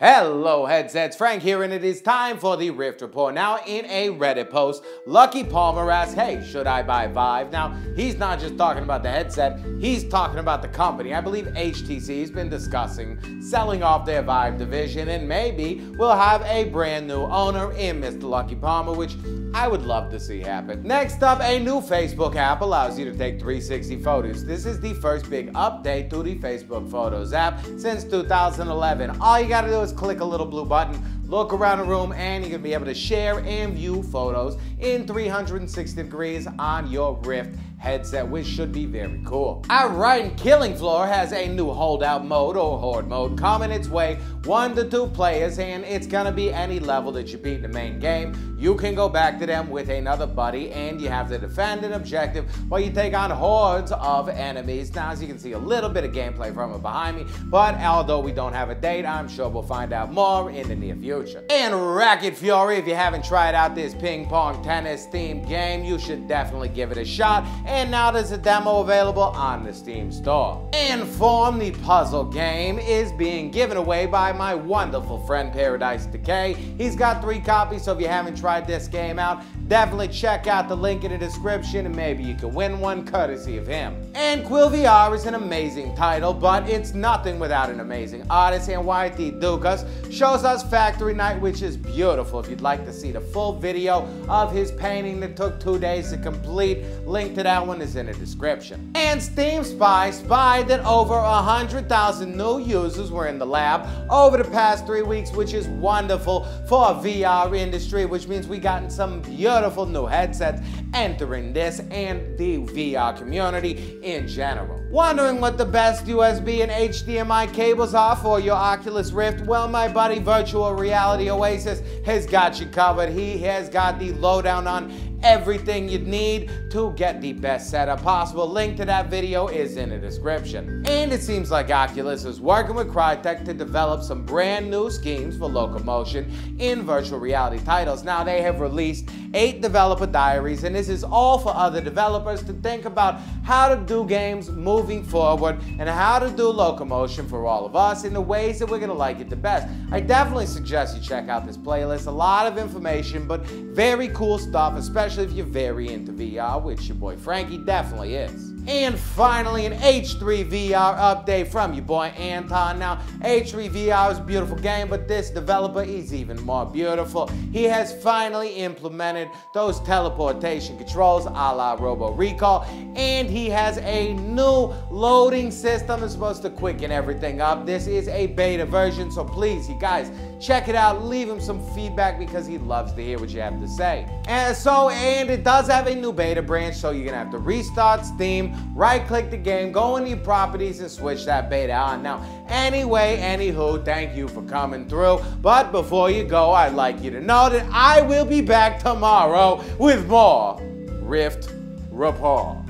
Hello headsets, Frank here, and it is time for the Rift Report. Now, in a Reddit post, Lucky Palmer asked, hey, should I buy Vive? Now, he's not just talking about the headset, he's talking about the company. I believe HTC has been discussing selling off their Vive division, and maybe we'll have a brand new owner in Mr. Lucky Palmer, which I would love to see happen. Next up, a new Facebook app allows you to take 360 photos. This is the first big update to the Facebook Photos app since 2011. All you gotta do is click a little blue button, look around the room, and you're gonna be able to share and view photos in 360 degrees on your Rift headset, which should be very cool. Alright, and Killing Floor has a new holdout mode or horde mode coming its way, 1 to 2 players, and it's gonna be any level that you beat in the main game. You can go back to them with another buddy, and you have to defend an objective while you take on hordes of enemies. Now, as you can see, a little bit of gameplay from it behind me, but although we don't have a date, I'm sure we'll find out more in the near future. And Racket Fury, if you haven't tried out this ping pong tennis themed game, you should definitely give it a shot. And now there's a demo available on the Steam Store. And Form, the puzzle game, is being given away by my wonderful friend Paradise Decay. He's got 3 copies, so if you haven't tried this game out, definitely check out the link in the description and maybe you can win one courtesy of him. And Quill VR is an amazing title, but it's nothing without an amazing artist, and Whitey Dukas shows us Factory Night, which is beautiful. If you'd like to see the full video of his painting that took 2 days to complete, link to that one is in the description. And Steam Spy spied that over 100,000 new users were in the lab over the past 3 weeks, which is wonderful for a VR industry, which means we gotten some beautiful new headsets entering this and the VR community in general. Wondering what the best USB and HDMI cables are for your Oculus Rift? Well, my buddy Virtual Reality Oasis has got you covered. He has got the lowdown on everything you'd need to get the best setup possible. Link to that video is in the description. And it seems like Oculus is working with Crytek to develop some brand new schemes for locomotion in virtual reality titles. Now, they have released 8 developer diaries, and this is all for other developers to think about how to do games moving forward and how to do locomotion for all of us in the ways that we're gonna like it the best. I definitely suggest you check out this playlist. A lot of information, but very cool stuff, especially if you're very into VR, which your boy Frankie definitely is. And finally, an H3VR update from your boy Anton. Now, H3VR is a beautiful game, but this developer is even more beautiful. He has finally implemented those teleportation controls a la Robo Recall, and he has a new loading system that's supposed to quicken everything up. This is a beta version, so please, you guys, check it out. Leave him some feedback because he loves to hear what you have to say. And it does have a new beta branch, so you're gonna have to restart Steam, right-click the game, go into your properties, and switch that beta on. Now, anywho, thank you for coming through. But before you go, I'd like you to know that I will be back tomorrow with more Rift Report.